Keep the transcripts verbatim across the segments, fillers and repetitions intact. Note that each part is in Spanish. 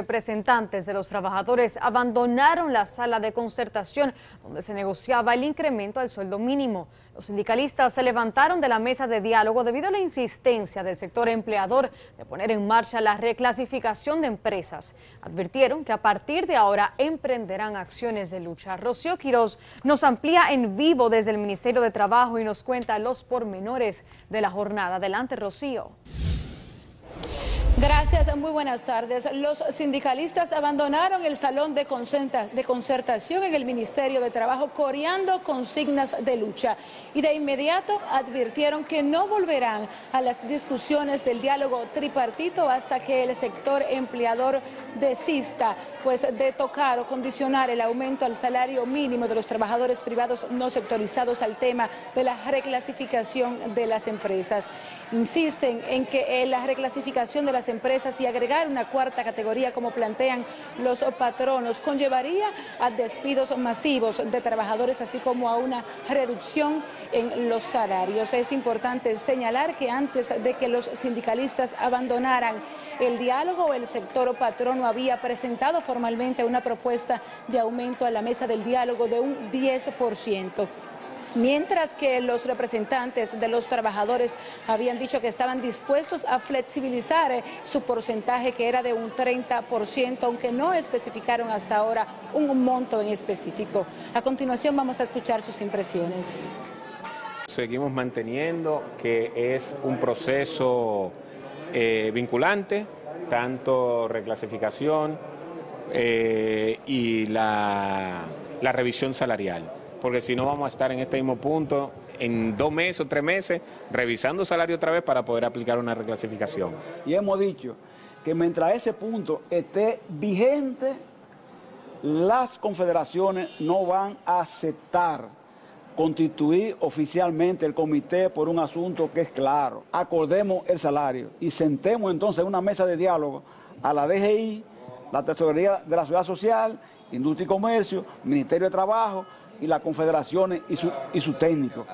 Representantes de los trabajadores abandonaron la sala de concertación donde se negociaba el incremento al sueldo mínimo. Los sindicalistas se levantaron de la mesa de diálogo debido a la insistencia del sector empleador de poner en marcha la reclasificación de empresas. Advirtieron que a partir de ahora emprenderán acciones de lucha. Rocío Quiroz nos amplía en vivo desde el Ministerio de Trabajo y nos cuenta los pormenores de la jornada. Adelante, Rocío. Gracias, muy buenas tardes. Los sindicalistas abandonaron el salón de concertación en el Ministerio de Trabajo coreando consignas de lucha y de inmediato advirtieron que no volverán a las discusiones del diálogo tripartito hasta que el sector empleador desista, pues de tocar o condicionar el aumento al salario mínimo de los trabajadores privados no sectorizados al tema de la reclasificación de las empresas. Insisten en que la reclasificación de las empresas y agregar una cuarta categoría como plantean los patronos conllevaría a despidos masivos de trabajadores así como a una reducción en los salarios. Es importante señalar que antes de que los sindicalistas abandonaran el diálogo, el sector patrono había presentado formalmente una propuesta de aumento a la mesa del diálogo de un diez por ciento. Mientras que los representantes de los trabajadores habían dicho que estaban dispuestos a flexibilizar su porcentaje, que era de un treinta por ciento, aunque no especificaron hasta ahora un monto en específico. A continuación vamos a escuchar sus impresiones. Seguimos manteniendo que es un proceso eh, vinculante, tanto reclasificación eh, y la, la revisión salarial. Porque si no vamos a estar en este mismo punto en dos meses o tres meses revisando salario otra vez para poder aplicar una reclasificación. Y hemos dicho que mientras ese punto esté vigente, las confederaciones no van a aceptar constituir oficialmente el comité por un asunto que es claro. Acordemos el salario y sentemos entonces una mesa de diálogo a la D G I, la Tesorería de la Ciudad Social, Industria y Comercio, Ministerio de Trabajo y las confederaciones y su, y su técnico.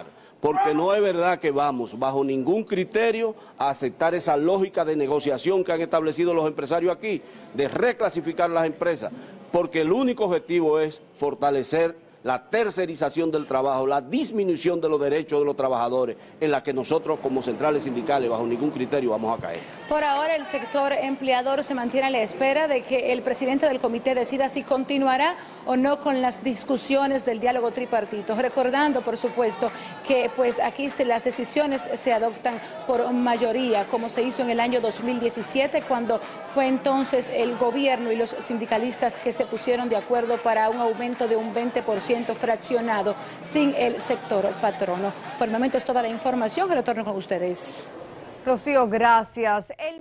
Porque no es verdad que vamos bajo ningún criterio a aceptar esa lógica de negociación que han establecido los empresarios aquí, de reclasificar las empresas, porque el único objetivo es fortalecer la tercerización del trabajo, la disminución de los derechos de los trabajadores, en la que nosotros como centrales sindicales bajo ningún criterio vamos a caer. Por ahora el sector empleador se mantiene a la espera de que el presidente del comité decida si continuará o no con las discusiones del diálogo tripartito, recordando por supuesto que pues aquí se, las decisiones se adoptan por mayoría, como se hizo en el año dos mil diecisiete, cuando fue entonces el gobierno y los sindicalistas que se pusieron de acuerdo para un aumento de un veinte por ciento fraccionado sin el sector patrono. Por el momento es toda la información, que retorno con ustedes. Rocío, gracias. El...